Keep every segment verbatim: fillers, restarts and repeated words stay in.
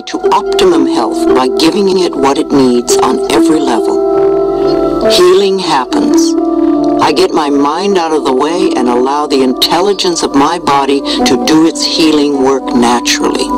way to optimum health by giving it what it needs on every level. Healing happens. I get my mind out of the way and allow the intelligence of my body to do its healing work naturally.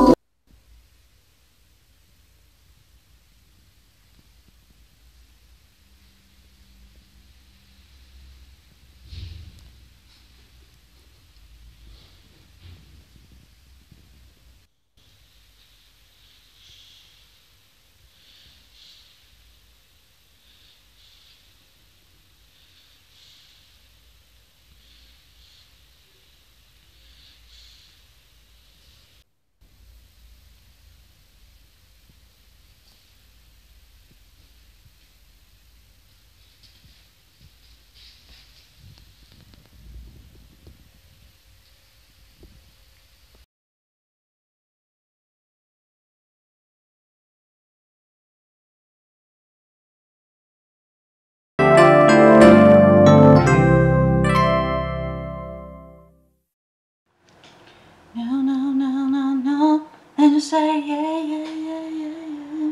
Say yeah, yeah, yeah, yeah,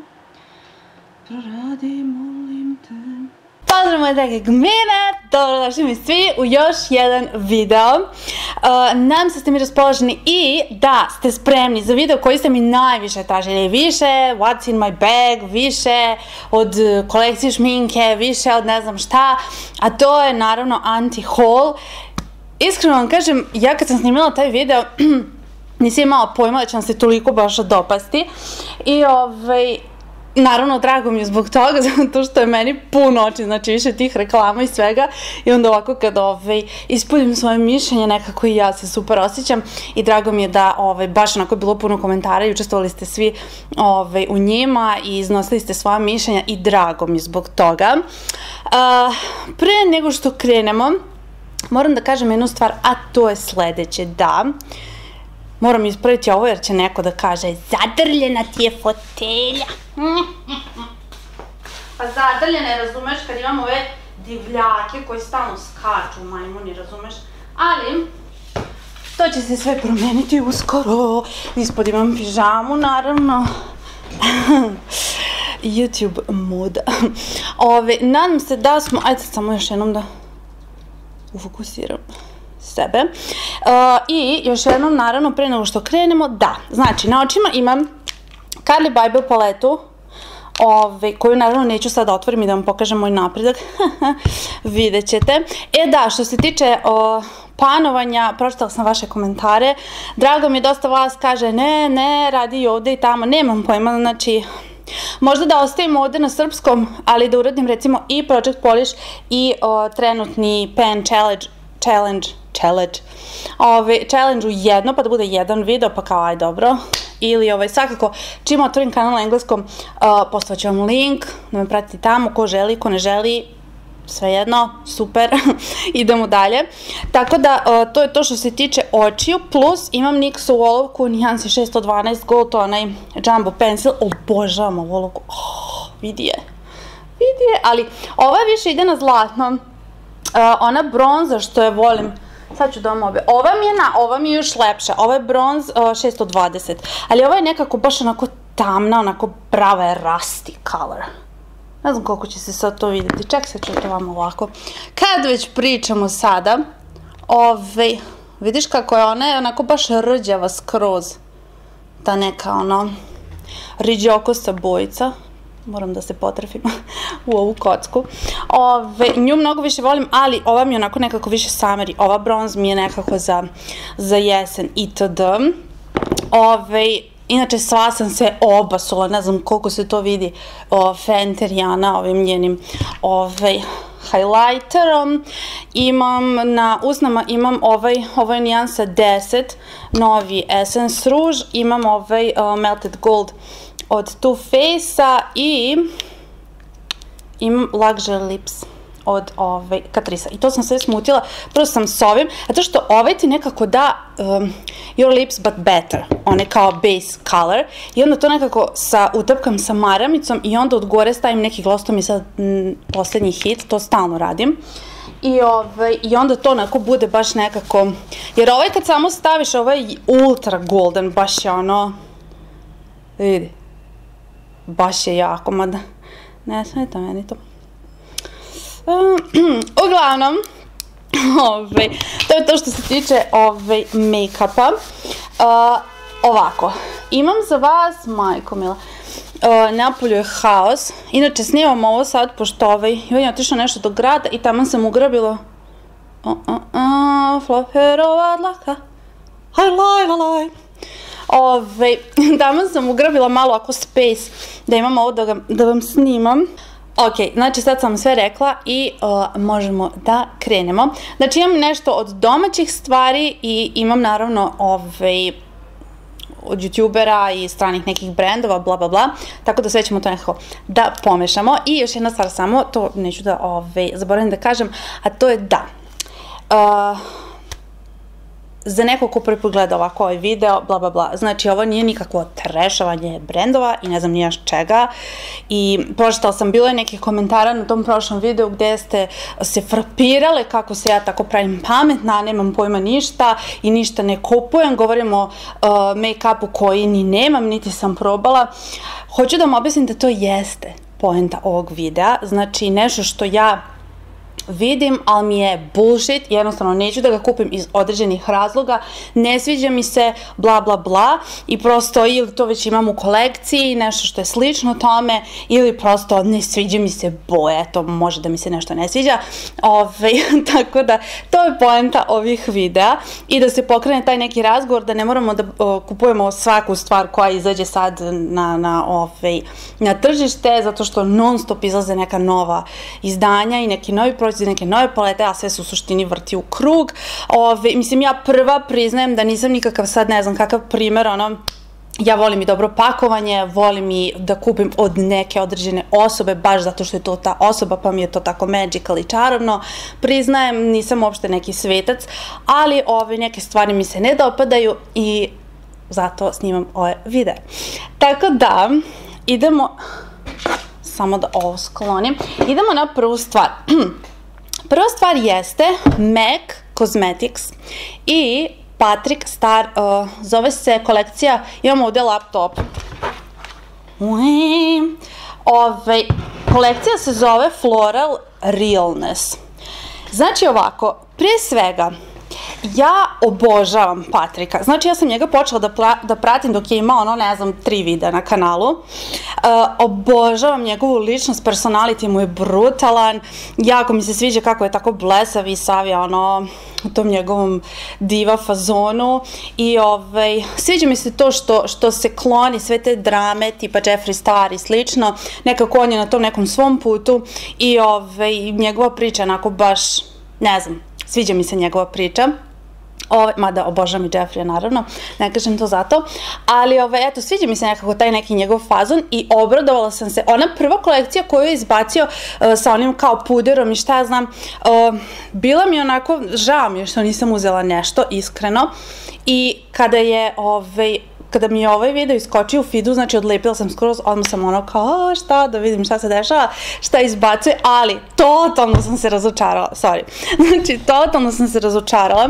proradi, molim te. Pozdrav moje drage gmine, dobrodošli mi svi u još jedan video. Nadam se da ste mi raspoloženi i da ste spremni za video koji ste mi najviše tražili. Više what's in my bag, više od kolekcije šminke, više od ne znam šta, a to je naravno anti-haul. Iskreno vam kažem, ja kad sam snimila taj video, nisam imala pojma da će nam se toliko baš dopasti i ovaj, naravno drago mi je zbog toga, zato što je meni puno oči, znači više tih reklama i svega, i onda ovako kad ovaj, ispudim svoje mišljenje nekako i ja se super osjećam i drago mi je da ovaj, baš onako je bilo puno komentara i učestvovali ste svi ovaj, u njima i iznosili ste svoja mišljenja i drago mi je zbog toga. Uh, pre nego što krenemo, moram da kažem jednu stvar, a to je sledeće, da... Moram ispraviti ovo jer će neko da kaže zadrljena ti je fotelja. Pa zadrljena, razumeš, kad imam ove divljake koji stalno skaču, majmuni, razumeš. Ali, to će se sve promeniti uskoro. Ispod imam pižamu, naravno. YouTube moda. Nadam se da smo, ajde sad samo još jednom da ufokusiram sebe. I još jednom, naravno, pre nego što krenemo, da, znači na očima imam Carly Bible paletu koju naravno neću sad otvorim i da vam pokažem moj napredak, vidjet ćete. E da, što se tiče panovanja, pročitala sam vaše komentare, drago mi je, dosta vas kaže ne, ne, radi i ovde i tamo, nemam pojma, znači možda da ostavim ovde na srpskom, ali da uradim recimo i Project Polish i trenutni Pen Challenge Challenge, challenge, challenge u jedno, pa da bude jedan video, pa kao aj dobro, ili svakako čim otvorim kanal na engleskom postaću vam link, da me pratite tamo, ko želi, ko ne želi, svejedno, super, idemo dalje. Tako da to je to što se tiče očiju, plus imam N Y X olovku Nijansi šest dvanaest Gold, onaj Jumbo Pencil, obožavam ovu olovku, vidi je, vidi je, ali ova više ide na zlatno. Ona bronza što je volim, sad ću da vam obe, ova mi je još lepša, ova je bronz šest dvadeset, ali ova je nekako baš onako tamna, onako prava je rusty color. Ne znam koliko će se sad to vidjeti, ček se ću to vam ovako. Kad već pričamo sada, ove, vidiš kako je, ona je onako baš rđava skroz, ta neka ono riđokosa bojica. Moram da se potrefim u ovu kocku. Nju mnogo više volim, ali ova mi je onako nekako više sameri. Ova bronz mi je nekako za jesen itd. Inače, sva sam se obasula, ne znam koliko se to vidi, Fenty Rijana ovim njenim highlighterom. Imam na usnama, imam ovaj nijansa deset, novi Essence Rouge, imam ovaj Melted Gold od Too Faced-a i imam Luxury Lips od Catrice-a. I to sam sve smutila, prosto sam s ovim, zato što ovaj ti nekako da Your Lips But Better, one kao base color, i onda to nekako utapkam sa maramicom i onda od gore stavim neki gloss, to mi je sad poslednji hit, to stalno radim. I onda to onako bude baš nekako, jer ovaj kad samo staviš, ovaj je ultra golden, baš je ono, vidi, baš je jako, mada ne smeta meni to. Uglavnom, to je to što se tiče make-upa. Ovako, imam za vas, majko mila, Napolju je haos. Inače snimam ovo sad, pošto ovaj Ivan je otišao nešto do grada i tamo sam ugrabila floferova dlaka, haj laj laj laj, tamo sam ugrabila malo ako space da imam ovo da vam snimam. Ok, znači sad sam sve rekla i možemo da krenemo. Znači imam nešto od domaćih stvari i imam naravno ovaj od youtubera i stranih nekih brendova, bla bla bla, tako da sve ćemo to nekako da pomešamo. I još jedna stvar samo, to neću da ove, zaboravim da kažem, a to je da uh, za nekog ko prvi pogleda ovako ovaj video, bla bla bla, znači ovo nije nikakvo trešavanje brendova i ne znam ni ja čega, i pročitala sam, bilo je nekih komentara na tom prošlom videu gde ste se frapirale kako se ja tako pravim pametna, nemam pojma ništa i ništa ne kupujem, govorim o make-upu koji ni nemam niti sam probala. Hoću da vam objasnim da to jeste poenta ovog videa, znači nešto što ja vidim, ali mi je bullshit, jednostavno neću da ga kupim iz određenih razloga, ne sviđa mi se, bla bla bla, i prosto ili to već imam u kolekciji, nešto što je slično tome, ili prosto ne sviđa mi se boja, to može da mi se nešto ne sviđa, tako da to je poenta ovih videa i da se pokrene taj neki razgovor, da ne moramo da kupujemo svaku stvar koja izađe sad na tržište, zato što non stop izlaze neka nova izdanja i neki novi proizvod, za neke nove palete, a sve su u suštini vrti u krug. Mislim, ja prva priznajem da nisam nikakav sad, ne znam kakav primer, ono, ja volim i dobro pakovanje, volim i da kupim od neke određene osobe, baš zato što je to ta osoba, pa mi je to tako magical i čarobno. Priznajem, nisam uopšte neki svetac, ali ove neke stvari mi se ne dopadaju i zato snimam ove videe. Tako da, idemo, samo da ovo sklonim, idemo na prvu stvar. Prva stvar jeste MAC Cosmetics i Patrick Starrr, zove se kolekcija, imamo ovdje laptop. Kolekcija se zove Floral Realness. Znači ovako, prije svega, ja obožavam Patrika, znači ja sam njega počela da pratim dok je imao, ono, ne znam, tri videa na kanalu. Obožavam njegovu ličnost, personality mu je brutalan, jako mi se sviđa kako je tako blesav i savija, ono, u tom njegovom diva fazonu, i sviđa mi se to što se kloni sve te drame tipa Jeffree Star i slično, nekako on je na tom nekom svom putu i njegova priča onako baš, ne znam, sviđa mi se njegova priča, mada obožavam i Jeffreeja naravno, ne kažem to zato, ali eto, sviđa mi se nekako taj neki njegov fazon i obradovala sam se. Ona prva kolekcija koju je izbacio sa onim kao puderom i šta ja znam, bila mi onako, žao mi je što nisam uzela nešto, iskreno, i kada je ovaj, kada mi je ovaj video iskočio u feedu, znači odlepila sam skroz, odmah sam ono kao, šta, da vidim šta se dešava, šta izbacuje, ali totalno sam se razočarala, sorry, znači totalno sam se razočarala,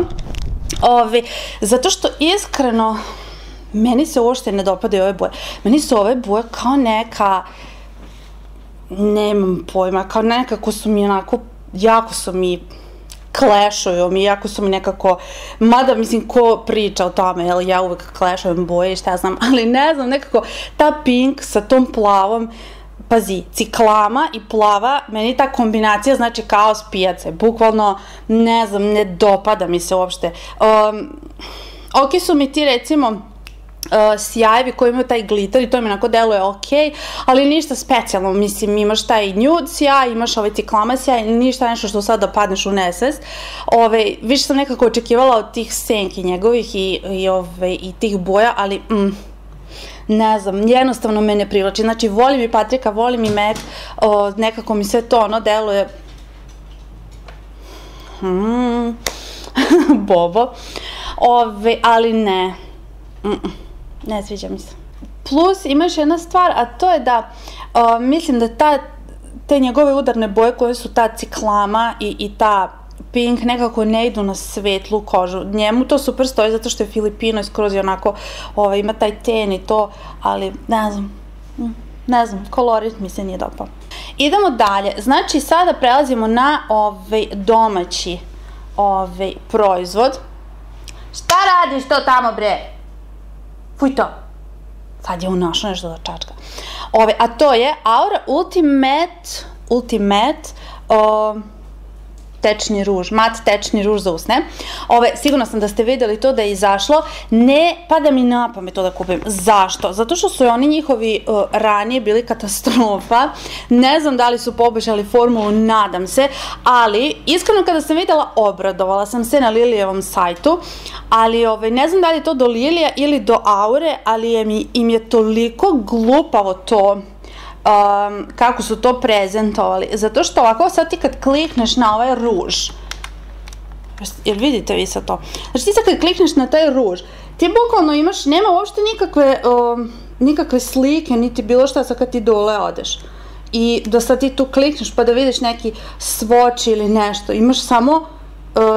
zato što iskreno, meni se uopšte ne dopadaju ove boje, meni su ove boje kao neka, nemam pojma, kao nekako su mi onako, jako su mi, klešuju mi, jako su mi nekako, mada mislim ko priča o tome, jel ja uvek klešujem boje i šta znam, ali ne znam, nekako ta pink sa tom plavom, pazi, ciklama i plava, meni ta kombinacija znači kao s pijace, bukvalno ne znam, ne dopada mi se uopšte. Ok su mi ti recimo sjajevi koji imaju taj glitter i to mi onako deluje ok, ali ništa specijalno, mislim imaš taj nude sjaj, imaš ovaj ciklama sjaj, ništa nešto što sad da padneš u nesvest. Više sam nekako očekivala od tih senki njegovih i tih boja, ali ne znam, jednostavno me ne privlači. Znači volim i Patrika, volim i Mac, nekako mi sve to ono deluje bobo, ali ne, ne sviđa mi se. Plus ima još jedna stvar, a to je da mislim da te njegove udarne boje koje su ta ciklama i ta pink nekako ne idu na svetlu kožu. Njemu to super stoji zato što je Filipino i skroz i onako ima taj ten i to, ali ne znam, ne znam, kolorit mi se nije dopao. Idemo dalje, znači sada prelazimo na ovaj domaći ovaj proizvod. Šta radiš to tamo bre? Fuj to! Sad je unašla nešto da čačka. Ove, a to je Aura Ultimate, Ultimate o, tečni ruž, mat tečni ruž za usne. Ove, sigurno sam da ste vidjeli to da je izašlo. Ne pada mi na pamet to da kupim. Zašto? Zato što su oni njihovi o, ranije bili katastrofa. Ne znam da li su poboljšali formulu, nadam se. Ali, iskreno kada sam vidjela, obradovala sam se na Lilijevom sajtu. Ali ove, ne znam da li je to do Lilija ili do Aure, ali je, im je toliko glupavo to... kako su to prezentovali, zato što ovako sad ti kad klikneš na ovaj ruž, jer vidite vi sad to, znači ti sad kad klikneš na taj ruž, ti bukvalno imaš, nema uopšte nikakve slike, niti bilo šta sad kad ti dole odeš i da sad ti tu klikneš pa da vidiš neki swatch ili nešto, imaš samo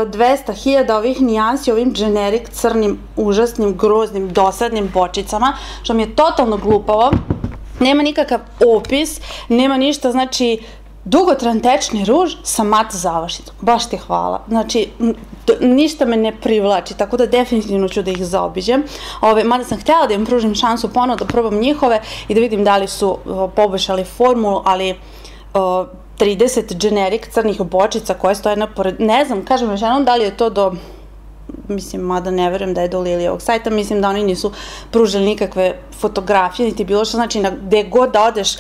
dvesta hiljada ovih nijansi ovim generic crnim, užasnim, groznim, dosadnim bočicama, što mi je totalno glupavo. Nema nikakav opis, nema ništa, znači dugotran tečni ruž sa mat završnicom. Baš ti hvala. Znači, ništa me ne privlači, tako da definitivno ću da ih zaobiđem. Mada sam htjela da im pružim šansu ponovno da probam njihove i da vidim da li su poboljšali formulu, ali trideset generik crnih bočica koje stoje napored, ne znam, kažem još jednom da li je to do... mislim, mada ne verujem da je do Lilijevog sajta, mislim da oni nisu pružili nikakve fotografije, niti bilo što, znači gde god da odeš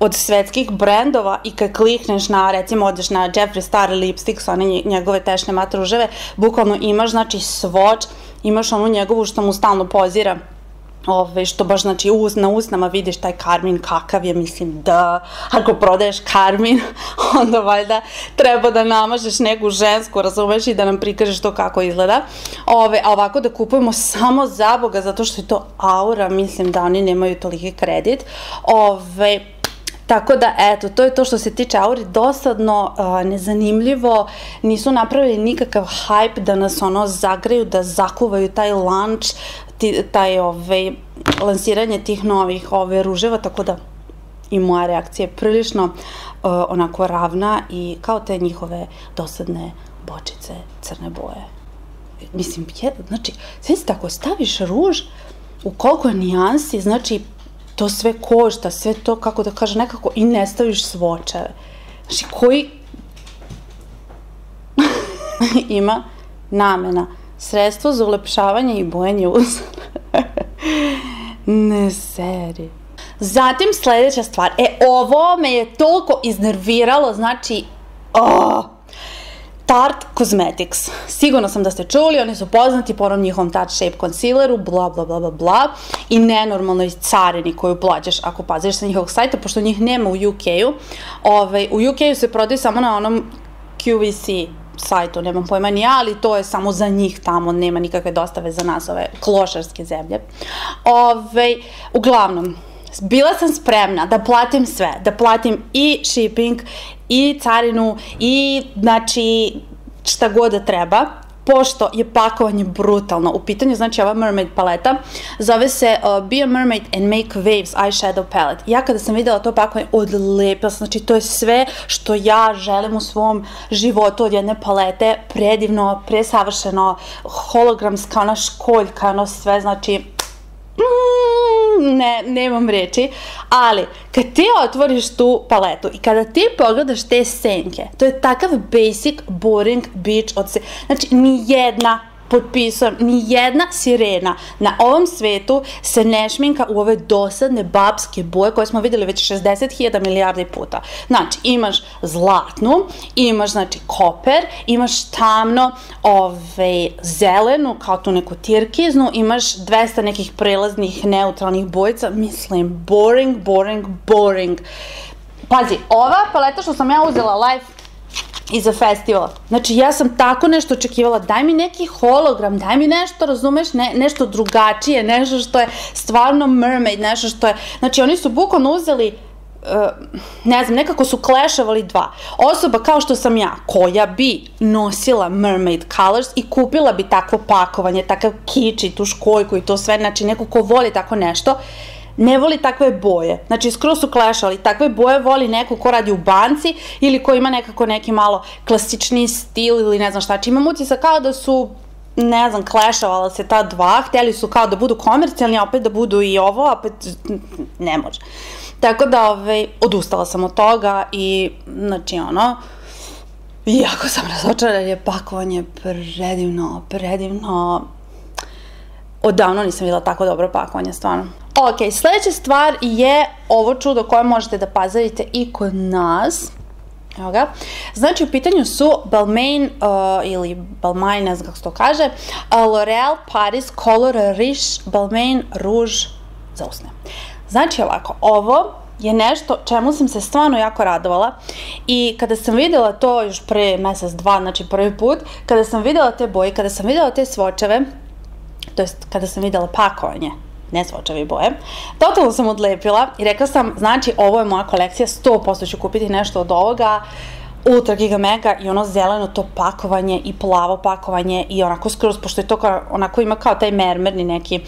od svetskih brendova i kad klikneš na, recimo, odeš na Jeffree Star Lipsticks, one njegove tečne mat ruževe, bukvalno imaš, znači, swatch, imaš onu njegovu što mu stalno pozira, što baš, znači, na usnama vidiš taj karmin, kakav je, mislim, da, ako prodaješ karmin, onda valjda treba da namažeš neku žensku, razumeš, i da nam prikažeš to kako izgleda. A ovako da kupujemo samo za Boga, zato što je to Aura, mislim da oni nemaju toliki kredit. Tako da, eto, to je to što se tiče Auri, dosadno, nezanimljivo, nisu napravili nikakav hype da nas ono zagreju, da zakuvaju taj lunch, taj ovaj lansiranje tih novih ove ruževa, tako da i moja reakcija je prilično onako ravna i kao te njihove dosadne bočice crne boje. Mislim, znači, sve si tako staviš ruž u koliko nijansi, znači to sve košta, sve to, kako da kažem, nekako i ne staviš svočeve. Znači, koji ima namena? Sredstvo za ulepšavanje i bojanje usta. Ne seri. Zatim sljedeća stvar. E, ovo me je toliko iznerviralo, znači... Tarte Cosmetics. Sigurno sam da ste čuli, oni su poznati po onom njihovom Tarte Shape Concealeru, bla bla bla bla bla, i nenormalnoj carini koju plaćaš ako paziš sa njihovog sajta, pošto njih nema u U K-u. U U K-u se prodaju samo na onom Q V C sajtu, nemam pojma ni ja, ali to je samo za njih tamo, nema nikakve dostave za nas, ove klošarske zemlje. Uglavnom, bila sam spremna da platim sve, da platim i shipping, i carinu, i znači šta god da treba, pošto je pakovanje brutalno. U pitanju, znači, ova Mermaid paleta zove se Be a Mermaid and Make Waves Eyeshadow Palette. Ja kada sam vidjela to pakovanje, odlepila sam, znači to je sve što ja želim u svom životu od jedne palete, predivno, presavršeno, hologramska, ona školjka, ono sve, znači ne, nemam reći, ali kad ti otvoriš tu paletu i kada ti pogledaš te senke, to je takav basic, boring bitch od se, znači nijedna, potpisujem, nijedna sirena na ovom svetu se ne šminka u ove dosadne babske boje koje smo vidjeli već šezdeset hiljada milijardi puta. Znači, imaš zlatnu, imaš, znači, koper, imaš tamno ove zelenu, kao tu neku tirkiznu, imaš dvesta nekih prelaznih neutralnih bojica, mislim, boring, boring, boring. Pazi, ova paleta što sam ja uzela live iza festivala. Znači, ja sam tako nešto očekivala, daj mi neki hologram, daj mi nešto, razumeš, nešto drugačije, nešto što je stvarno mermaid, nešto što je... Znači, oni su bukvalno uzeli, ne znam, nekako su klešavali dva. Osoba kao što sam ja, koja bi nosila Mermaid Colors i kupila bi takvo pakovanje, takav kič i tu školjku i to sve, znači, neko ko voli tako nešto, ne voli takve boje. Znači, skroz su klešali. Takve boje voli neko ko radi u banci ili ko ima nekako neki malo klasični stil ili ne znam šta. Znači, imam utjeca kao da su, ne znam, klešavala se ta dva. Hteli su kao da budu komercijalni, opet da budu i ovo, opet ne može. Tako da, odustala sam od toga i, znači, ono, iako sam razočarana jer je pakovanje predivno, predivno. Odavno nisam videla tako dobro pakovanje, stvarno. Ok, sljedeća stvar je ovo čudo koje možete da pazarite i kod nas. Evo ga. Znači, u pitanju su Balmain, ili Balmain, ne znam kako se to kaže, L'Oreal Paris Color Rich Balmain Rouge za usne. Znači, ovako, ovo je nešto čemu sam se stvarno jako radovala i kada sam vidjela to još pre mesec, dva, znači prvi put, kada sam vidjela te boje, kada sam vidjela te svočeve, to jest kada sam vidjela pakovanje, ne svočeve i boje, totalno sam odlepila i rekla sam, znači, ovo je moja kolekcija, sto posto ću kupiti nešto od ovoga, ultra giga mega, i ono zeleno to pakovanje i plavo pakovanje i onako skroz, pošto je to onako ima kao taj mermerni neki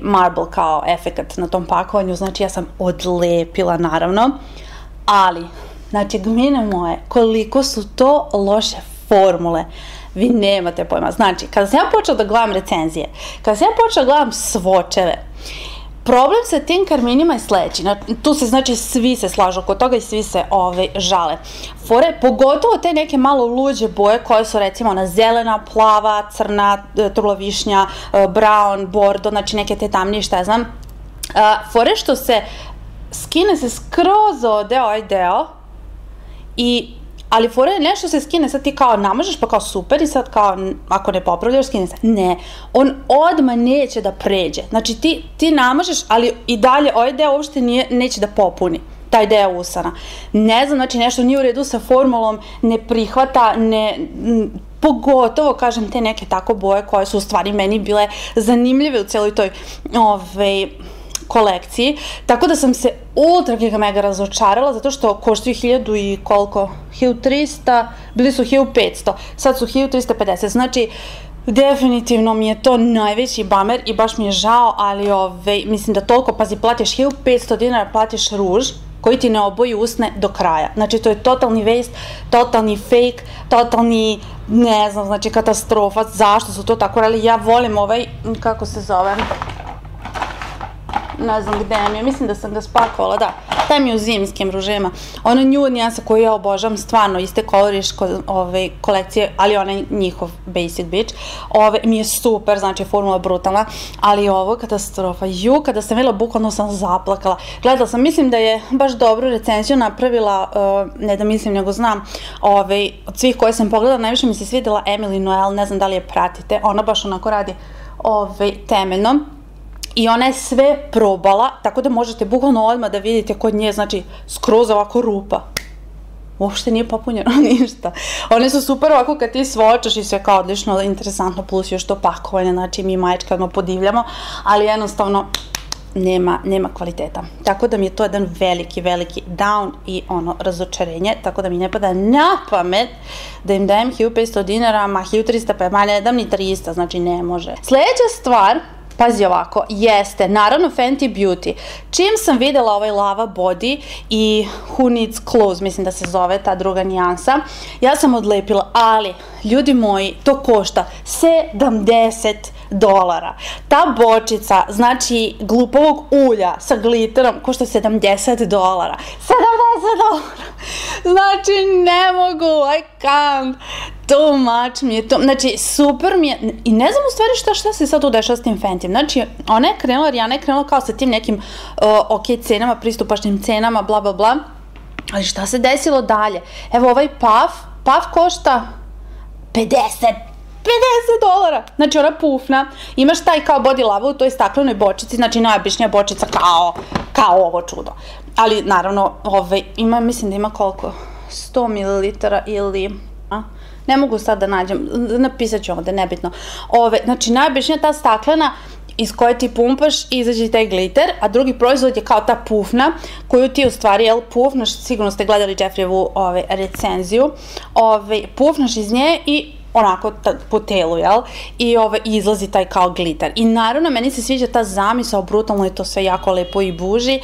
marble kao efekat na tom pakovanju, znači ja sam odlepila naravno, ali znači gmine moje, koliko su to loše formule, vi nemate pojma. Znači, kada sam ja počela da gledam recenzije, kada sam ja počela da gledam svočeve, problem sa tim karminima je sledeći, tu se znači svi se slažu oko toga i svi se žale. Fore, pogotovo te neke malo luđe boje koje su recimo ona zelena, plava, crna, trula višnja, brown, bordo, znači neke te tamnije šta znam. Fore što se skine se skroz ode ovaj deo i... ali fora je nešto se skine, sad ti kao namažeš pa kao super i sad kao ako ne popravljaš skine se. Ne, on odmah neće da pređe. Znači ti namažeš, ali i dalje ovaj deo uopšte neće da popuni, taj deo usana. Ne znam, znači nešto nije u redu sa formulom, ne prihvata, ne... pogotovo, kažem, te neke tako boje koje su u stvari meni bile zanimljive u celoj toj kolekciji, tako da sam se ultra giga mega razočarala zato što koštuju hiljadu i koliko? hiljadu trista, bili su hiljadu petsto, sad su hiljadu trista pedeset, znači definitivno mi je to najveći bamer i baš mi je žao, ali ove, mislim da toliko, pazi, platiš hiljadu petsto dinara, platiš ruž koji ti ne oboji usne do kraja, znači to je totalni waste, totalni fake, totalni, ne znam, znači katastrofa, zašto su to tako radili. Ja volim ovaj, kako se zove, ne znam gde mi je, mislim da sam ga spakovala, da, taj mi je u zimskim ružima, ono nude nijansa koju ja obožavam, stvarno iste koloriš kolekcije, ali onaj njihov basic bitch mi je super, znači formula brutalna, ali ovo je katastrofa. Ju, kada sam videla, bukvalno sam zaplakala, gledala sam, mislim da je baš dobru recenziju napravila, ne da mislim nego znam, od svih koje sam pogledala najviše mi se svidjela Emily Noel, ne znam da li je pratite, ona baš onako radi temeljno i ona je sve probala, tako da možete bukvalno odmah da vidite kod nje, znači skroz ovako rupa. Uopšte nije popunjeno ništa. One su super ovako kad ti svočaš i sve kao odlično, interesantno, plus još to pakovanje, znači mi majčka odmah podivljamo, ali jednostavno nema kvaliteta. Tako da mi je to jedan veliki, veliki down i ono razočarenje, tako da mi ne pada na pamet da im dajem hiljadu petsto dinara, ma hiljadu trista, pa ma ne dam ni trista, znači ne može. Sljedeća stvar, pazi ovako, jeste, naravno Fenty Beauty. Čim sam videla ovaj lava body i Who Needs Clothes, mislim da se zove ta druga nijansa, ja sam odlepila, ali, ljudi moji, to košta sedamdeset dolara. Ta bočica, znači, glupovog ulja sa glitterom, košta sedamdeset dolara. sedamdeset dolara! Znači, ne mogu, I can't. Too much mi je to, znači super mi je, i ne znam u stvari šta se sad udešava s tim Fentim, znači ona je krenula, Arjana je krenula kao sa tim nekim ok cenama, pristupačnim cenama, bla bla bla, ali šta se desilo dalje? Evo ovaj puff, puff košta pedeset dolara, znači ona pufna, imaš taj kao body lava u toj staklenoj bočici, znači najobičnija bočica kao, kao ovo čudo, ali naravno ovaj, ima, mislim da ima koliko, sto mililitara ili... ne mogu sad da nađem, napisat ću ovdje, nebitno. Znači, najbišnja ta staklena iz koje ti pumpaš i izađe taj gliter, a drugi proizvod je kao ta pufna, koju ti u stvari, jel, pufnaš, sigurno ste gledali Jeffreevu recenziju, pufnaš iz nje i onako po telu, jel? I izlazi taj kao glitar. I naravno, meni se sviđa ta zamisao, brutalno je to sve jako lepo i buži,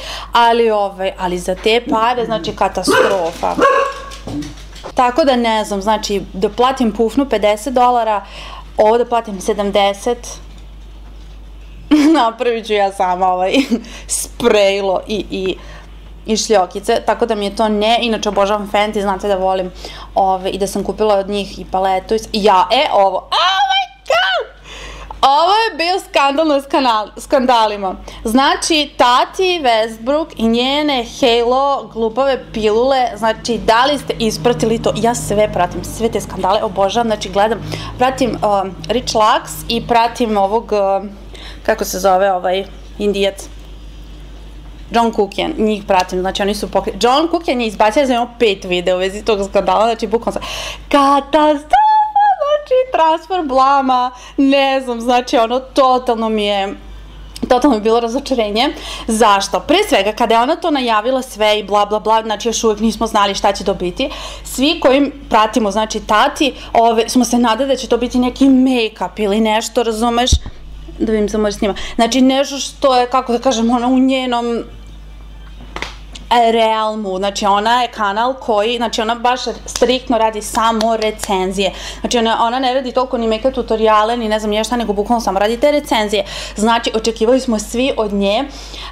ali za te pare, znači, katastrofa. Tako da ne znam, znači, da platim pufnu pedeset dolara, ovo da platim sedamdeset, napravit ću ja sama ovaj sprejlo i... i šljokice, tako da mi je to ne, inače obožavam Fenty, znate da volim ove, i da sam kupila od njih i paletu i ja, e, ovo, oh my god, ovo je bio skandal na skandalima. Znači, Tati Westbrook i njene Halo glupave pilule, znači, da li ste ispratili to? Ja sve pratim, sve te skandale obožavam, znači, gledam, pratim um, Rich Lux i pratim ovog, um, kako se zove ovaj indijac? John Cookian, njih pratim, znači oni su pokri... John Cookian je izbacio za imao pet videa u vezi tog skandala, znači bukvalno sam... Katastrofa, znači transfer blama, ne znam, znači ono, totalno mi je... Totalno je bilo razočarenje. Zašto? Pre svega, kada je ona to najavila sve i bla bla bla, znači još uvijek nismo znali šta će to biti. Svi kojim pratimo, znači Tati, smo se nadali da će to biti neki make-up ili nešto, razumeš? Da vidim se može snima. Znači nešto što je, kako da kažem, ona u njenom realmu. Znači ona je kanal koji, znači ona baš striktno radi samo recenzije. Znači ona ne radi toliko ni make-up tutoriale, ni ne znam nije šta, nego bukvalno samo radi te recenzije. Znači očekivali smo svi od nje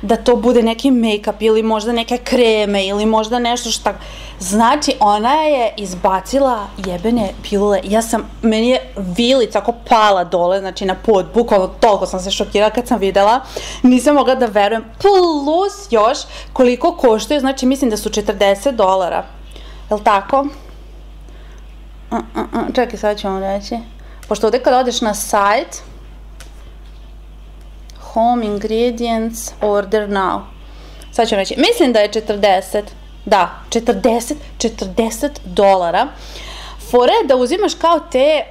da to bude neki make-up ili možda neke kreme ili možda nešto šta... Znači, ona je izbacila jebene pilule. Ja sam, meni je vilica ako pala dole, znači na pod, bukvalno toliko sam se šokirala kad sam videla. Nisam mogla da verujem. Plus još koliko koštuje, znači mislim da su četrdeset dolara. Jel' tako? Čekaj, sad ću vam reći. Pošto ovdje kad odeš na sajt, Home Ingredients, Order Now. Sad ću vam reći, mislim da je četrdeset. Da, četrdeset dolara. Fora je da uzimaš kao te,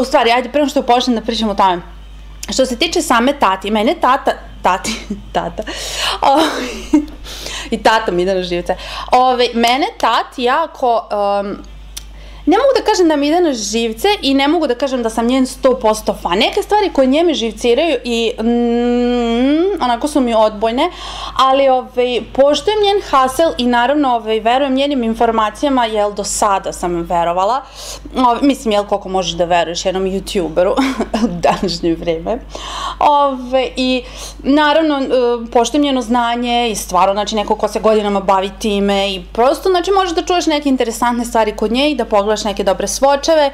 u stvari, ajde prema što počnem da pričam o tome. Što se tiče same Tati, mene Tata, Tati, Tata, i Tata mi ide na živce. Mene Tati jako, ne mogu da kažem da mi ide na živce i ne mogu da kažem da sam njen sto posto fan. Neke stvari koje nje mi živciraju i onako su mi odbojne, ali poštujem njen hasel i naravno verujem njenim informacijama, jer do sada sam im verovala. Mislim, jel koliko možeš da veruješ jednom youtuberu u današnje vreme. I naravno poštujem njeno znanje i stvarno, znači neko ko se godinama bavi time i prosto, znači možeš da čuješ neke interesantne stvari kod nje i da pogledaš neke dobre svočeve,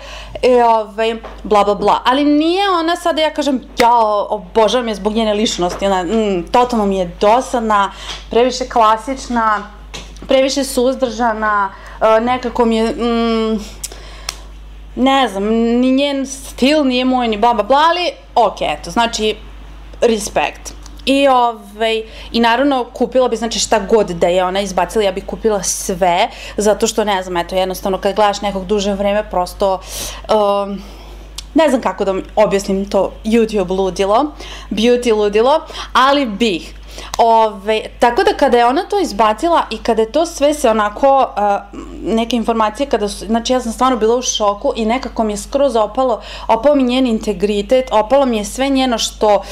bla bla bla, ali nije ona sada, ja kažem, ja obožavam je zbog njene ličnosti, ona totalno mi je dosadna, previše klasična, previše suzdržana, nekako mi je, ne znam, ni njen stil nije moj, ni bla bla bla, ali ok, eto, znači, respekt. I naravno kupila bi, znači šta god da je ona izbacila, ja bih kupila sve, zato što ne znam, eto jednostavno kad gledaš nekog duže vreme, prosto ne znam kako da objasnim to YouTube ludilo, beauty ludilo, ali bih. Tako da kada je ona to izbacila i kada je to sve se onako neke informacije, znači ja sam stvarno bila u šoku i nekako mi je skroz opalo, opao mi njen integritet, opalo mi je sve njeno što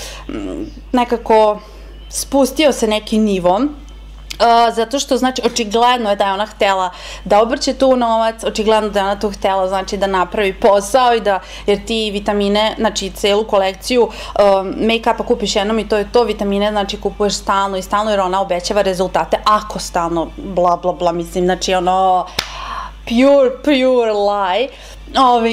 nekako spustio se neki nivo. Zato što, znači, očigledno je da je ona htela da obrće tu novac, očigledno da je ona tu htela, znači, da napravi posao i da, jer ti vitamine, znači, celu kolekciju make-upa kupiš jednom i to je to, vitamine, znači, kupuješ stalno i stalno, jer ona obećava rezultate, ako stalno, bla, bla, bla, mislim, znači, ono, pure, pure lie.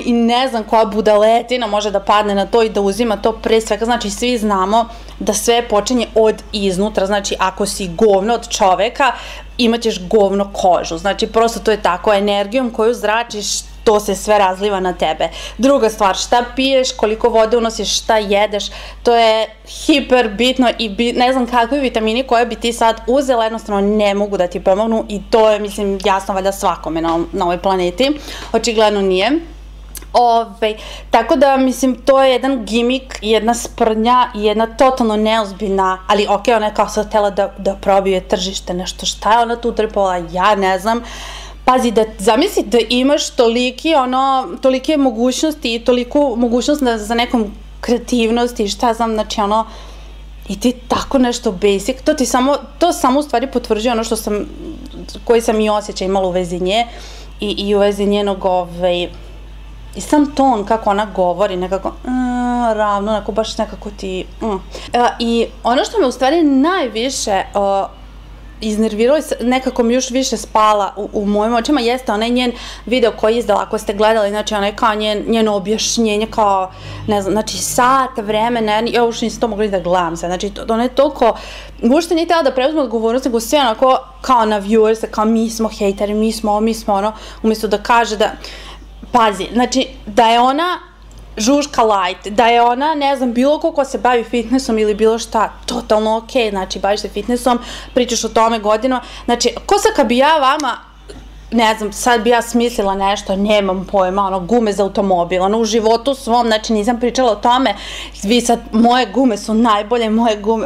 I ne znam koja budaletina može da padne na to i da uzima to pre svega, znači svi znamo da sve počinje od iznutra, znači ako si govno od čoveka imat ćeš govno kožu, znači prosto to je tako, energijom koju zračiš to se sve razliva na tebe. Druga stvar, šta piješ, koliko vode unosiš, šta jedeš, to je hiper bitno i ne znam kakve vitamini koje bi ti sad uzela, jednostavno ne mogu da ti pomognu i to je, mislim, jasno valjda svakome na ovoj planeti, očigledno nije. Tako da, mislim, to je jedan gimik, jedna sprnja i jedna totalno neozbiljna, ali ok, ona je kao sad htjela da probije tržište, nešto šta je ona tu trpala, ja ne znam. Pazi, da zamisli da imaš tolike mogućnosti i toliku mogućnost za nekom kreativnosti i šta znam, znači ono, i ti tako nešto basic, to ti samo, to samo u stvari potvrđuje ono što sam, koji sam i osjećaj imala u vezi nje i u vezi njenog, ovaj, i sam ton kako ona govori, nekako ravno, onako baš nekako ti... I ono što me u stvari najviše iznervirao i nekako mi još više spala u mojim očima jeste onaj njen video koji je izdala, ako ste gledali, znači onaj kao njeno objašnjenje, kao, ne znam, znači sat vremena, ja uopšte nisam to mogla da gledam se, znači ona je toliko, uopšte nije htjela da preuzme odgovornost, nego sve onako kao na viewersa, kao mi smo hejteri, mi smo ovo, mi smo ono, umjesto da kaže da, pazi, znači da je ona žuška light, da je ona, ne znam, bilo ko ko se bavi fitnessom ili bilo šta, totalno okej, znači baviš se fitnessom, pričaš o tome godinama, znači, ko sad kad bi ja vama, ne znam, sad bi ja smislila nešto, nemam pojma, ono, gume za automobil, ono, u životu svom, znači, nisam pričala o tome, vi sad, moje gume su najbolje, moje gume,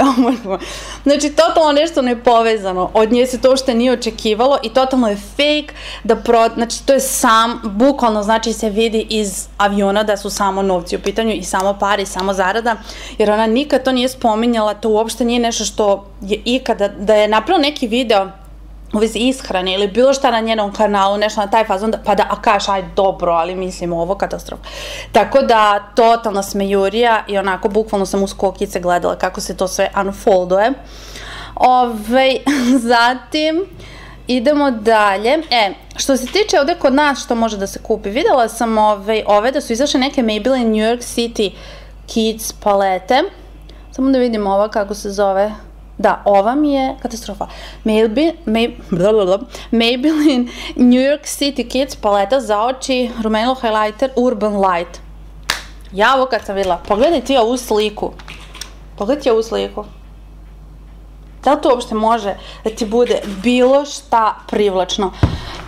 znači, totalno nešto nepovezano, od nje se to uopšte nije očekivalo i totalno je fake, da pro, znači, to je sam, bukvalno, znači, se vidi iz aviona da su samo novci u pitanju i samo pare i samo zarada, jer ona nikad to nije spominjala, to uopšte nije nešto što je ikada, da je napravila neki video, u vezi ishrane ili bilo šta na njenom kanalu, nešto na taj fazon, pa da kažeš aj dobro, ali mislim ovo katastrofa. Tako da, totalna smejurija i onako, bukvalno sam uz kokice gledala kako se to sve unfolduje. Ovej, zatim, idemo dalje. E, što se tiče ovdje kod nas što može da se kupi, vidjela sam ove da su izašle neke Maybelline New York City Kids palete. Samo da vidim ova kako se zove. Da, ova mi je katastrofa. Maybelline New York City Kids paleta za oči, rumenilo highlighter, Urban Light. Ja ovo kad sam vidjela, pogledaj ti ovu sliku. Pogledaj ti ovu sliku. Da li to uopšte može da ti bude bilo šta privlačno?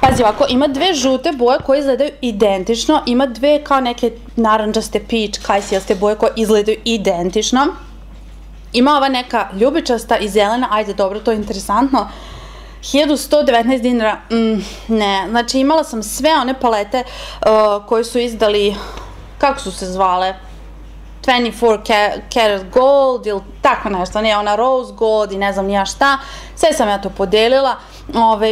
Pazi ovako, ima dve žute boje koje izgledaju identično, ima dve kao neke naranđaste, pič, kajsijaste boje koje izgledaju identično. Ima ova neka ljubičasta i zelena, ajde dobro, to je interesantno, hiljadu sto devetnaest dinara, ne, znači imala sam sve one palete koje su izdali, kako su se zvale, dvadeset četiri karat gold ili tako nešto, ne, ona rose gold i ne znam nija šta, sve sam ja to podelila,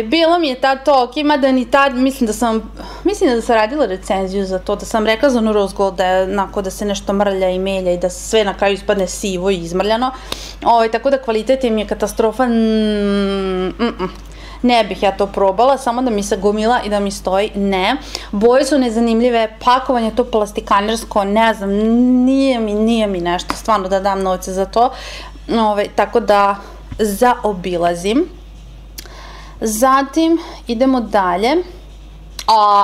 bilo mi je tad to ok, ima da ni tad, mislim da sam, mislim da sam radila recenziju za to, da sam rekla za ono rose gold, da je onako da se nešto mrlja i melja i da sve na kraju ispadne sivo i izmrljano, tako da kvalitet im je katastrofa, ne bih ja to probala, samo da mi se gomila i da mi stoji, ne. Boje su nezanimljive, pakovanje to plastikanersko, ne znam, nije mi, nije mi nešto, stvarno da dam novce za to, tako da zaobilazim. Zatim idemo dalje,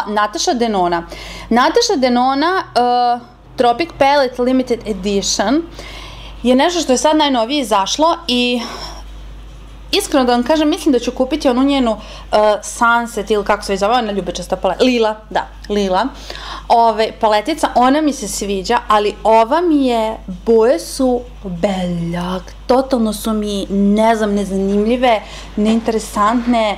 Natasha Denona. Natasha Denona Tropic Palette Limited Edition je nešto što je sad najnovije izašlo i iskreno da vam kažem, mislim da ću kupiti onu njenu Sunset ili kako se zove, ona ljubičasta paleta, lila, da, lila, paletica, ona mi se sviđa, ali ova mi je, boje su beljak, totalno su mi, ne znam, nezanimljive, neinteresantne,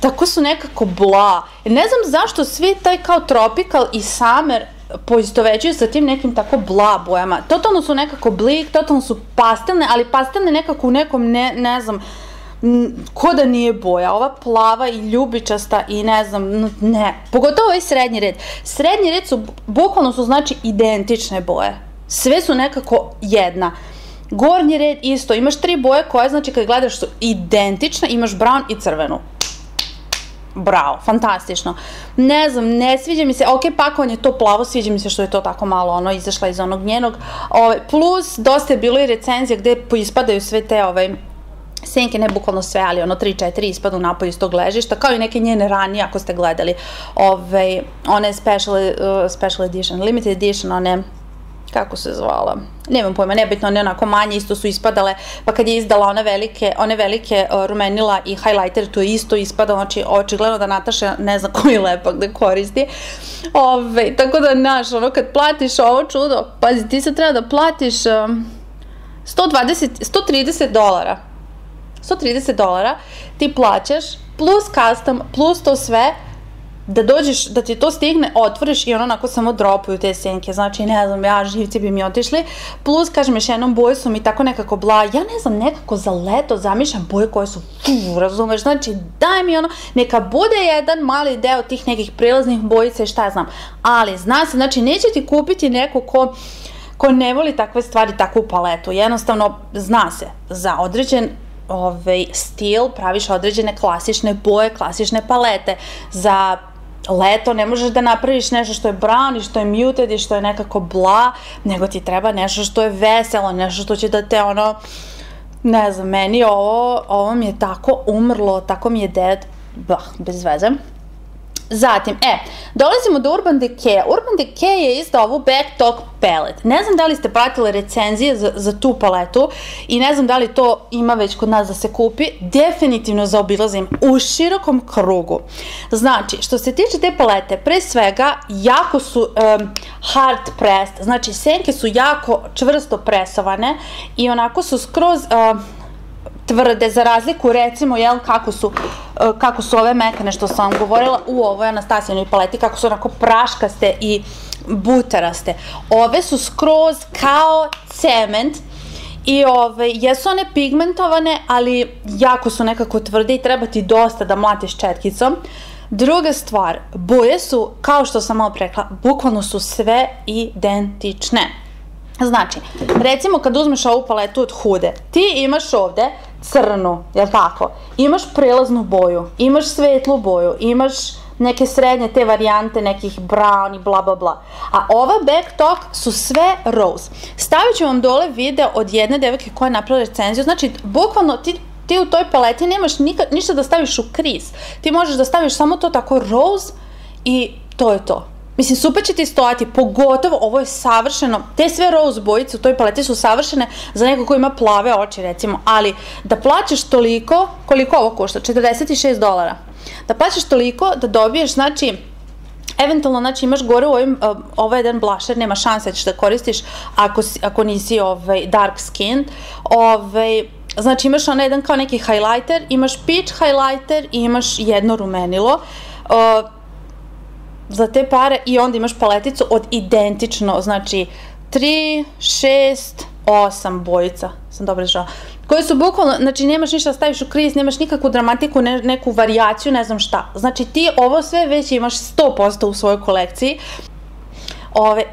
tako su nekako bla, ne znam zašto svi taj kao Tropical i Summer poistovećuju sa tim nekim tako bla bojama. Totalno su nekako blik, totalno su pastelne, ali pastelne nekako u nekom, ne znam, ko da nije boja. Ova plava i ljubičasta i ne znam, ne. Pogotovo i srednji red. Srednji red su, bukvalno su znači identične boje. Sve su nekako jedna. Gornji red isto. Imaš tri boje koje, znači kad gledaš su identične, imaš brown i crvenu. Bravo, fantastično. Ne znam, ne sviđa mi se, ok, pakovanje to plavo, sviđa mi se što je to tako malo ono izašla iz onog njenog, plus dosta je bilo i recenzija gde ispadaju sve te ove senke, ne bukvalno sve, ali ono tri četiri ispadu napolje iz tog ležišta, kao i neke njene ranije ako ste gledali ove, one special edition, limited edition, one kako se zvala, nemam pojma, nebitno, one onako manje isto su ispadale, pa kad je izdala one velike rumenila i highlighter, to je isto ispadalo, znači očigledno da Nataša ne zna koji lepak da koristi, tako da naš, ono kad platiš ovo čudo, pazi, ti sad treba da platiš sto trideset dolara, sto trideset dolara ti plaćaš plus custom, plus to sve, da dođeš, da ti to stigne, otvoriš i ono onako samo dropuju te senke, znači ne znam, ja živci bi mi otišli, plus kažem još jednom boje su mi tako nekako bla, ja ne znam, nekako za leto zamišljam boje koje su, fuuu, razumeš, znači daj mi ono, neka bude jedan mali deo tih nekih prilaznih bojica i šta ja znam, ali zna se, znači neće ti kupiti neko ko ko ne voli takve stvari, takvu paletu, jednostavno zna se, za određen stil praviš određene klasične boje, klasične palete, za leto ne možeš da napraviš nešto što je brown i što je muted i što je nekako bla, nego ti treba nešto što je veselo, nešto što će da te ono, ne znam, meni ovo, ovo mi je tako umrlo, tako mi je dead, bah, bez veze. Zatim, e, dolazimo do Urban Decay. Urban Decay je izdao ovu Backtalk Palette. Ne znam da li ste pratili recenzije za tu paletu i ne znam da li to ima već kod nas da se kupi. Definitivno zaobilazim u širokom krugu. Znači, što se tiče te palete, pre svega, jako su hard pressed. Znači, senke su jako čvrsto presovane i onako su skroz tvrde, za razliku recimo, jel, kako su, kako su ove mekane što sam vam govorila u ovoj Anastasijanoj paleti, kako su onako praškaste i butaraste. Ove su skroz kao cement i ove, jesu one pigmentovane, ali jako su nekako tvrde i treba ti dosta da mlatiš četkicom. Druga stvar, boje su, kao što sam malo rekla, bukvalno su sve identične. Znači, recimo kad uzmeš ovu paletu od Hude, ti imaš ovde crnu, jel' tako? Imaš prilaznu boju, imaš svetlu boju, imaš neke srednje te varijante, nekih brown i bla bla bla. A ova Backtalk su sve rose. Stavit ću vam dole video od jedne devojke koja je napravila recenziju, znači, bukvalno ti... ti u toj paleti nemaš ništa da staviš u kriz. Ti možeš da staviš samo to tako rose i to je to. Mislim, super će ti stojati, pogotovo ovo je savršeno, te sve rose bojice u toj paleti su savršene za neko ko ima plave oči, recimo, ali da plaćaš toliko, koliko ovo košta, četrdeset šest dolara, da plaćaš toliko da dobiješ, znači, eventualno, znači, imaš gore u ovaj jedan blusher, nema šanse da ćeš da koristiš ako nisi dark skin, ovaj... Znači imaš onaj jedan kao neki highlighter, imaš peach highlighter i imaš jedno rumenilo za te pare i onda imaš paleticu od identično, znači tri, šest, osam bojica, sam dobro izražala, koje su bukvalno, znači nemaš ništa da staviš u kriz, nemaš nikakvu dramatiku, neku varijaciju, ne znam šta. Znači ti ovo sve već imaš sto posto u svojoj kolekciji.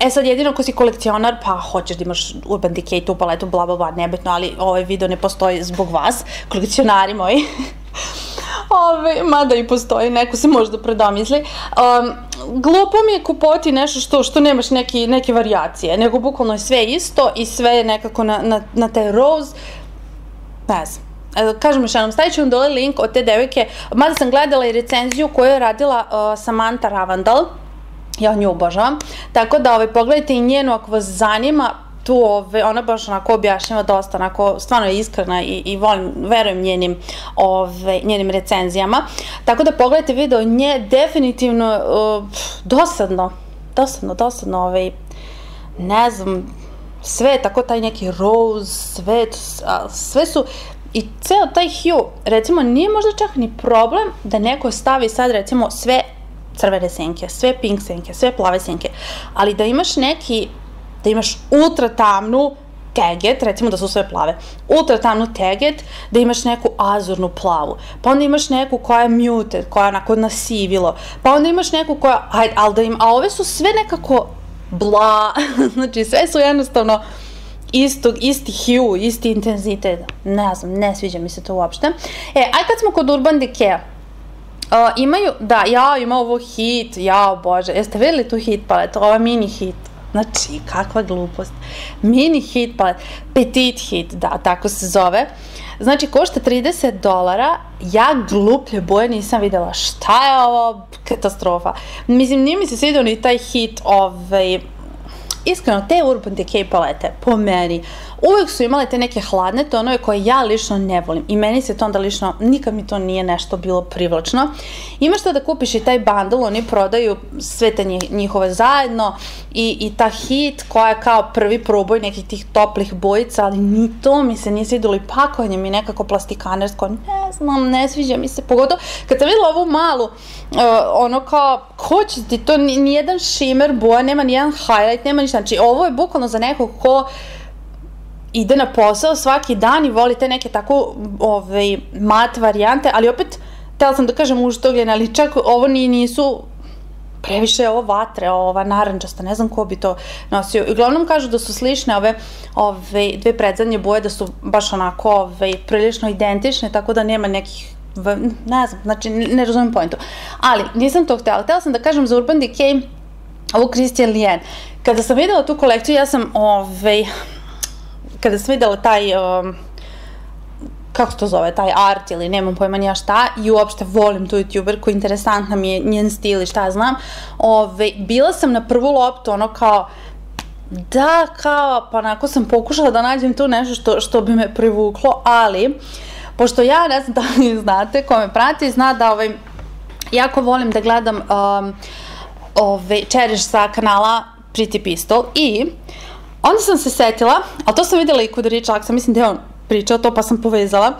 E sad jedino ako si kolekcionar, pa hoćeš da imaš Urban Decay, tu paletu, bla bla bla, nebitno, ali ovaj video ne postoji zbog vas, kolekcionari moji. Mada i postoji, neko se možda predomisli. Glupo mi je kupovati nešto što nemaš neke varijacije, nego bukvalno je sve isto i sve je nekako na taj rose, ne znam. Kažem još jednom, stavit ću vam dole link od te devojke, mada sam gledala i recenziju koju je radila Samantha Ravandal. Ja nju obožavam, tako da pogledajte i njenu ako vas zanima, tu ona baš onako objašnjava dosta, onako stvarno je iskrena i verujem njenim recenzijama, tako da pogledajte video nje, definitivno dosadno, dosadno, dosadno, ne znam, sve je tako taj neki rose, sve su... I ceo taj hue, recimo nije možda čak ni problem da neko stavi sad recimo sve crvene senke, sve pink senke, sve plave senke, ali da imaš neki, da imaš ultra tamnu teget, recimo da su sve plave, ultra tamnu teget, da imaš neku azurnu plavu, pa onda imaš neku koja je muted, koja je onako nasivilo, pa onda imaš neku koja, ajde, ali da im, a ove su sve nekako bla, znači sve su jednostavno isti hue, isti intenzitet, ne znam, ne sviđa mi se to uopšte. E, ajde kad smo kod Urban Decay-a, imaju, da, jao, ima ovo hit, jao bože, jeste vidjeli tu hit palet, ova mini hit, znači kakva glupost, mini hit palet, petit hit, da, tako se zove, znači košta trideset dolara, ja gluplje boje nisam vidjela, šta je ovo, katastrofa, mislim, nije mi se svidio ni taj hit, ovaj, iskreno, te Urban Decay palete, po meni, uvijek su imale te neke hladne tonove koje ja lično ne volim i meni se to onda lično, nikad mi to nije nešto bilo privlačno. Imaš to da kupiš i taj bundle, oni prodaju sve te njihove zajedno i ta hit koja je kao prvi proboj nekih tih toplih bojica, ali ni to mi se nije svidilo i pakovanje mi nekako plastikanersko, ne znam, ne sviđa mi se, pogotovo kad sam vidjela ovu malu, ono kao, ko će ti to, nijedan šimer boja, nema nijedan highlight, nema ništa, znači ovo je bukvalno za nekog ko ide na posao svaki dan i voli te neke tako mat varijante, ali opet, htjela sam da kažem užtogljene, ali čak ovo nisu previše ovo vatre, ova naranđasta, ne znam ko bi to nosio. Uglavnom kažu da su slične ove dve predzadnje boje, da su baš onako prilično identične, tako da nema nekih, ne znam, znači ne razumijem pointu. Ali nisam to htjela, htjela sam da kažem za Urban Decay, ovo Christian Lien. Kada sam videla tu kolekciju, ja sam, ovej, kada sam videla taj, kako se to zove, taj art ili nemam pojma nija šta, i uopšte volim tu youtuberku, interesantna mi je njen stil i šta znam, bila sam na prvu loptu ono kao, da kao, pa onako sam pokušala da nađem tu nešto što bi me privuklo, ali, pošto ja ne znam da li znate, ko me prati, zna da jako volim da gledam Cherish sa kanala Pretty Pistol i onda sam se setila, ali to sam vidjela i Kudo Ričak, mislim da je on pričao to pa sam povezala,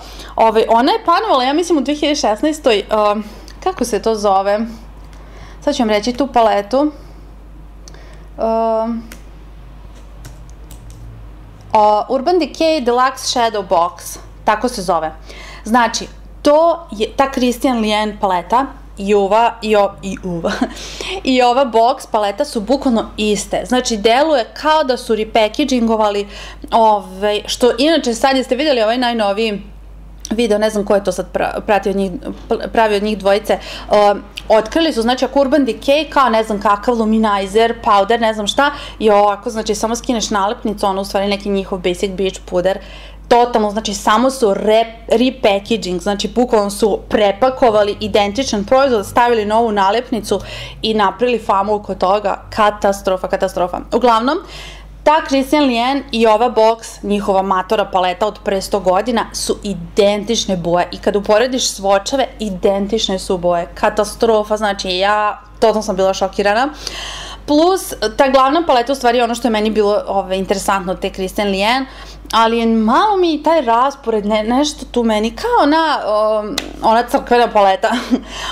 ona je planovala, ja mislim u dve hiljade šesnaestoj, kako se to zove, sad ću vam reći tu paletu, Urban Decay Deluxe Shadow Box, tako se zove, znači to je ta Christian Lien paleta i ova i ova i ova box paleta su bukvalno iste, znači deluje kao da su repackagingovali ove, što inače sad jeste vidjeli ovaj najnoviji video, ne znam ko je to sad pravi od njih dvojice, otkrili su, znači ako Urban Decay kao ne znam kakav luminizer, powder, ne znam šta i ovako, znači samo skineš nalepnicu, ono u stvari neki njihov basic beach puder. Totalno, znači samo su repackaging, znači bukvalno su prepakovali identičan proizvod, stavili novu nalepnicu i napravili famu oko toga, katastrofa, katastrofa. Uglavnom, ta Christian Lien i ova box, njihova matora paleta od pre sto godina, su identične boje i kad uporediš svočave, identične su boje, katastrofa, znači ja totalno sam bila šokirana. Plus, ta glavna paleta u stvari je ono što je meni bilo interesantno od te Christian Lien, ali malo mi taj raspored, nešto tu meni, kao ona crkvena paleta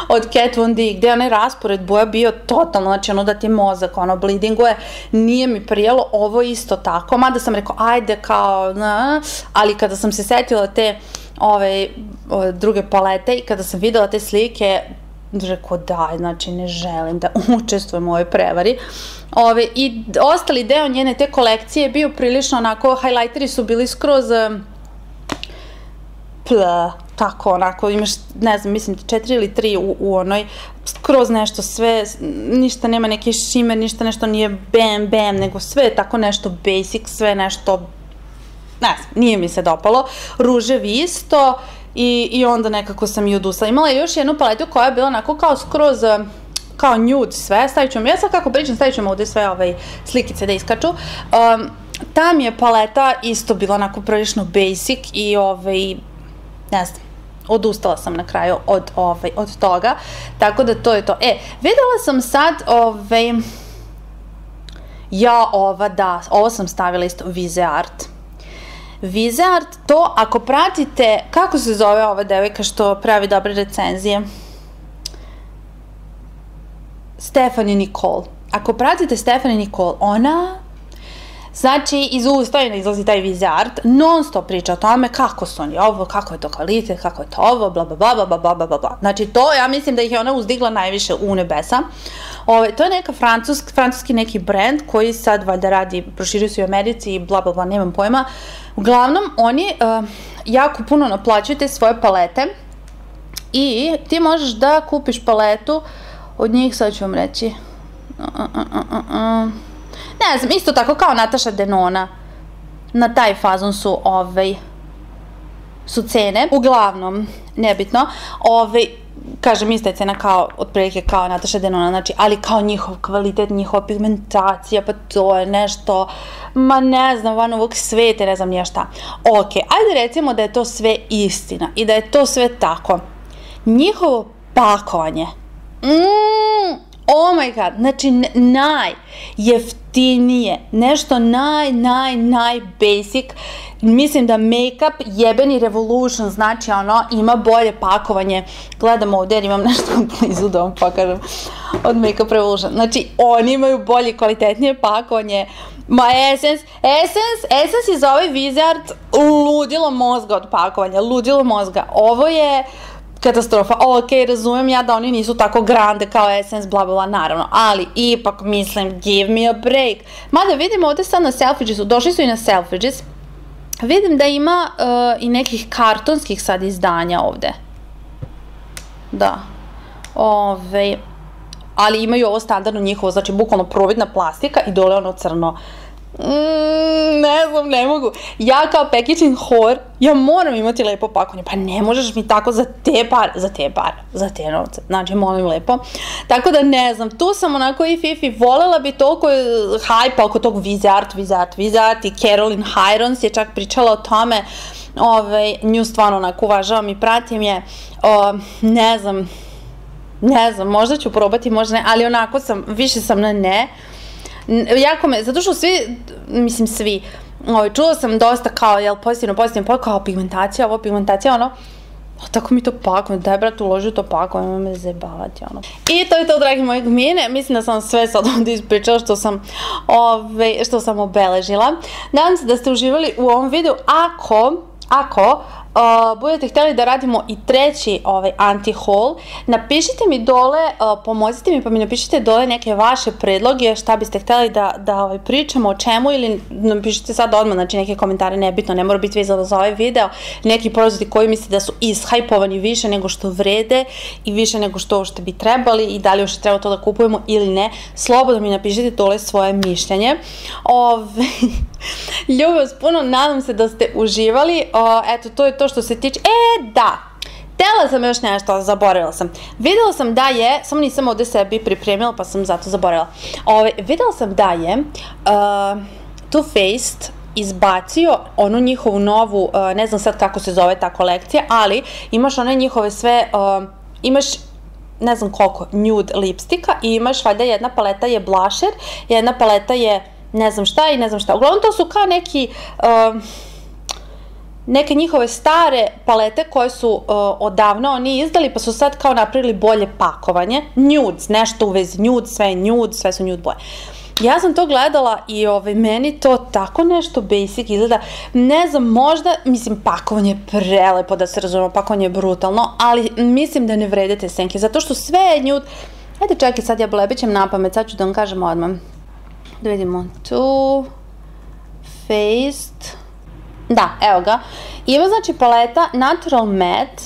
od Kat Von D, gde je onaj raspored boja bio totalno, znači ono da ti mozak, ono bleedinguje, nije mi prijelo, ovo isto tako, mada sam rekao, ajde kao, ali kada sam se setila te druge palete i kada sam videla te slike, rekao daj, znači ne želim da učestvujem u ovoj prevari. I ostali deo njene te kolekcije je bio prilično onako, highlighteri su bili skroz pla, tako onako, imaš, ne znam, mislim četiri ili tri u onoj, skroz nešto sve, ništa nema neki šimer, ništa nešto nije bam bam, nego sve je tako nešto basic, sve nešto, ne znam, nije mi se dopalo, ruževi isto. I onda nekako sam i odusala. Imala je još jednu paletu koja je bila onako kao skroz, kao nude sve, stavit ću vam, ja sad kako pričam stavit ću vam ovdje sve ove slikice da iskaču. Ta mi je paleta isto bila onako prilično basic i ove, ne znam, odustala sam na kraju od toga. Tako da to je to. E, vidjela sam sad ove, ja ova da, ovo sam stavila isto, Viseart. Viseart, to ako pratite, kako se zove ova devojka što pravi dobre recenzije? Stefani Nicole. Ako pratite Stefani Nicole, ona, znači iz ustajna izlazi taj Viseart, non stop priča o tome kako su oni ovo, kako je to kvalitet, kako je to ovo, bla bla bla bla bla bla bla. Znači to, ja mislim da ih je ona uzdigla najviše u nebesa. To je neka francuski neki brand koji sad valjda radi, proširio se u Americi i bla bla bla, nemam pojma. Uglavnom, oni jako puno naplaćuju te svoje palete i ti možeš da kupiš paletu od njih, sad ću vam reći, ne znam, isto tako kao Natasha Denona, na taj fazon su ovaj, su cene, uglavnom, nebitno, ovaj, kažem, ista je cena kao, otprilike kao Nataša Denona, znači, ali kao njihov kvalitet, njihova pigmentacija, pa to je nešto, ma ne znam, van ovog sveta, ne znam nije šta. Ok, ajde recimo da je to sve istina i da je to sve tako. Njihovo pakovanje, mmm, oh my god, znači najjeftinije, nešto naj, naj, naj basic, mislim da make-up jebeni revolution, znači ono, ima bolje pakovanje, gledam ovdje jer imam nešto blizu da vam pokažem od make-up revolution, znači oni imaju bolje, kvalitetnije pakovanje, ma Essence, Essence, Essence je za ovaj Viseart ludilo mozga od pakovanja, ludilo mozga, ovo je katastrofa. Ok, razumijem ja da oni nisu tako grande kao Essence, bla bla, naravno, ali ipak mislim, give me a break. Mada vidim ovdje sad na Selfridgesu, došli su i na Selfridges, vidim da ima i nekih kartonskih sad izdanja ovdje. Da. Ovej. Ali imaju ovo standardno njihovo, znači bukvalno providna plastika i dole ono crno. Mmm, ne znam, ne mogu. Ja kao packaging whore, ja moram imati lepo pakovanje, pa ne možeš mi tako za te pare, za te pare, za te novce, znači molim lepo. Tako da ne znam, tu sam onako i fifi, volela bi toliko hajpa oko tog Viseart, Viseart, Viseart i Carolyn Hyrons je čak pričala o tome, nju stvarno onako uvažavam i pratim je, ne znam, ne znam, možda ću probati, možda ne, ali onako sam, više sam na ne. Jako me, zato što svi, mislim svi, čula sam dosta kao, jel, pozitivno, pozitivno, pa kao pigmentacija, ovo pigmentacija, ono, tako mi to pakujem, daj brat uloži u to pakujem, ima me zajebavati, ono. I to je to, dragi moji gmine, mislim da sam sve sad ovdje ispričala što sam, ove, što sam obeležila. Nadam se da ste uživali u ovom videu, ako, ako, budete htjeli da radimo i treći anti-haul, napišite mi dole, pomozite mi pa mi napišite dole neke vaše predloge šta biste htjeli da pričamo o čemu, ili napišite sad odmah, znači neke komentare, nebitno, ne mora biti vezano za ovaj video, neki proizvodi koji mislite da su ishajpovani više nego što vrede i više nego što bi trebali i da li još treba to da kupujemo ili ne, slobodno mi napišite dole svoje mišljenje. Ljubim vas puno, nadam se da ste uživali, eto to je to što se tiče, e da, htjela sam još nešto, zaboravila sam, vidjela sam da je, samo nisam ovdje sebi pripremila pa sam zato zaboravila, vidjela sam da je Too Faced izbacio onu njihovu novu, ne znam sad kako se zove ta kolekcija, ali imaš one njihove sve, imaš ne znam koliko, nude lipstika i imaš valjda jedna paleta je blusher, jedna paleta je ne znam šta i ne znam šta, uglavnom to su kao neki neke njihove stare palete koje su odavno oni izdali pa su sad kao napravili bolje pakovanje, nudes, nešto u vezi nude, sve je nude, sve su nude boje. Ja sam to gledala i meni to tako nešto basic izgleda, ne znam, možda, mislim, pakovanje je prelepo da se razumemo, pakovanje je brutalno, ali mislim da ne vredite senke, zato što sve je nude. Ajde čekaj, sad ja blebićem na pamet, sad ću da vam kažem odmah. Da vidimo, Too Faced, da, evo ga, ima znači paleta Natural Matte,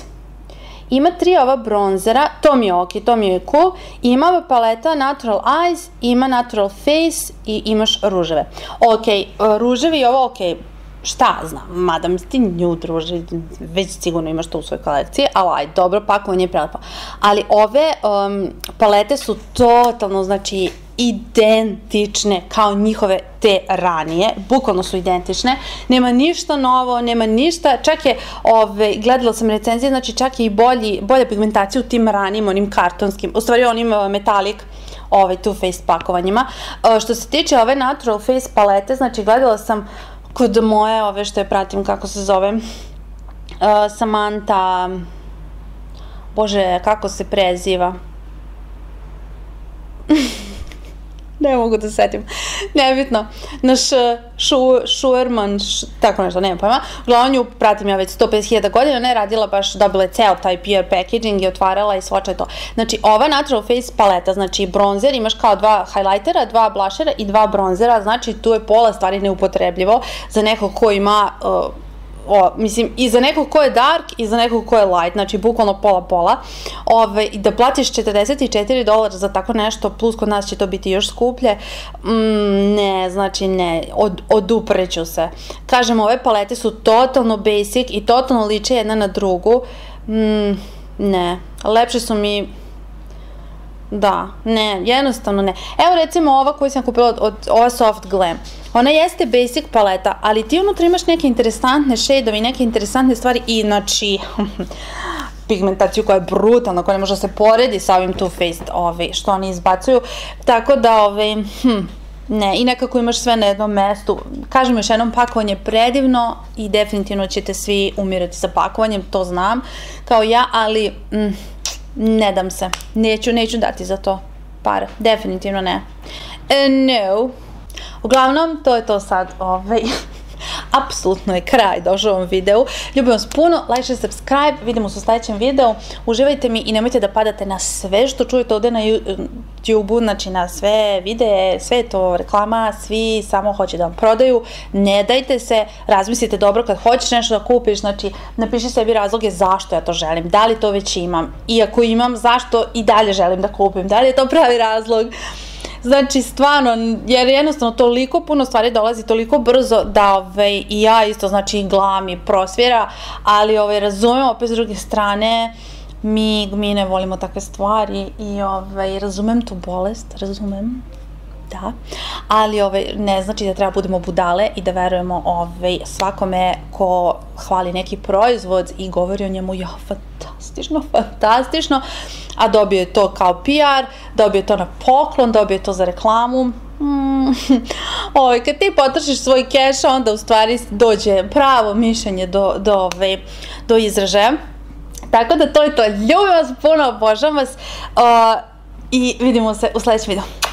ima tri ova bronzera, to mi je ok, to mi je cool, ima ova paleta Natural Eyes, ima Natural Face i imaš ruževe. Ok, ruževi je ovo ok, šta znam, mada mi ti nude ruževi, već sigurno imaš to u svojoj kolekciji, ali aj, dobro, pakovanje je prelepo. Ali ove palete su totalno, znači, identične kao njihove te ranije, bukvalno su identične, nema ništa novo, nema ništa, čak je, gledala sam recenzije, znači čak je i bolja pigmentacija u tim ranijim, onim kartonskim, u stvari onim metalik, ovaj Too Faced pakovanjima. Što se tiče ove Natural Face palete, znači gledala sam kod moje, ove što je pratim, kako se zove, Samantha, bože, kako se preziva, ne mogu da setim, nebitno, naš Šuerman, tako nešto, nema pojma, uglavnom nju pratim ja već sto pedeset hiljada godina, ona je radila baš, dobila je ceo taj P R packaging i otvarala i svača je to. Znači, ova Natural Face paleta, znači bronzer, imaš kao dva highlightera, dva blushera i dva bronzera, znači tu je pola stvari neupotrebljivo za nekog ko ima mislim, i za nekog ko je dark i za nekog ko je light, znači bukvalno pola-pola, i da platiš četrdeset četiri dolara za tako nešto, plus kod nas će to biti još skuplje, ne, znači ne, odupreću se. Kažem, ove palete su totalno basic i totalno liče jedna na drugu, ne, lepše su mi... Da, ne, jednostavno ne. Evo recimo ova koju sam kupila od ova Soft Glam. Ona jeste basic paleta, ali ti unutra imaš neke interesantne šejdove i neke interesantne stvari i znači pigmentaciju koja je brutalna, koja ne može da se poredi sa ovim Too Faced što oni izbacuju. Tako da ove, ne, i nekako imaš sve na jednom mestu. Kažem još jednom, pakovanje je predivno i definitivno ćete svi umirati sa pakovanjem, to znam, kao ja, ali... Ne dam se. Neću, neću dati za to pare. Definitivno ne. No. Uglavnom, to je to sad. Apsolutno je kraj došao ovom videu. Ljubim vas puno. Like, subscribe. Vidimo se u sljedećem videu. Uživajte mi i nemojte da padate na sve što čujete ovdje na YouTube-u. Znači na sve videe, sve to reklama. Svi samo hoće da vam prodaju. Ne dajte se. Razmislite dobro kad hoćeš nešto da kupiš. Znači napiši sebi razloge zašto ja to želim. Da li to već imam. I ako imam, zašto i dalje želim da kupim. Da li je to pravi razlog? Znači, stvarno, jer jednostavno toliko puno stvari dolazi, toliko brzo da i ja isto, znači, glavam i prosvjera, ali razumijem, opet s druge strane, mi ne volimo takve stvari i razumem tu bolest, razumem, da, ali ne znači da treba budemo budale i da verujemo svakome ko hvali neki proizvod i govori o njemu, ja, fantastično, fantastično, a dobio je to kao P R, dobio je to na poklon, dobio je to za reklamu. Kad ti potrošiš svoj keš, onda u stvari dođe pravo mišljenje do izražaja. Tako da to je to. Ljubim vas puno, obožavam vas i vidimo se u sljedećem videu.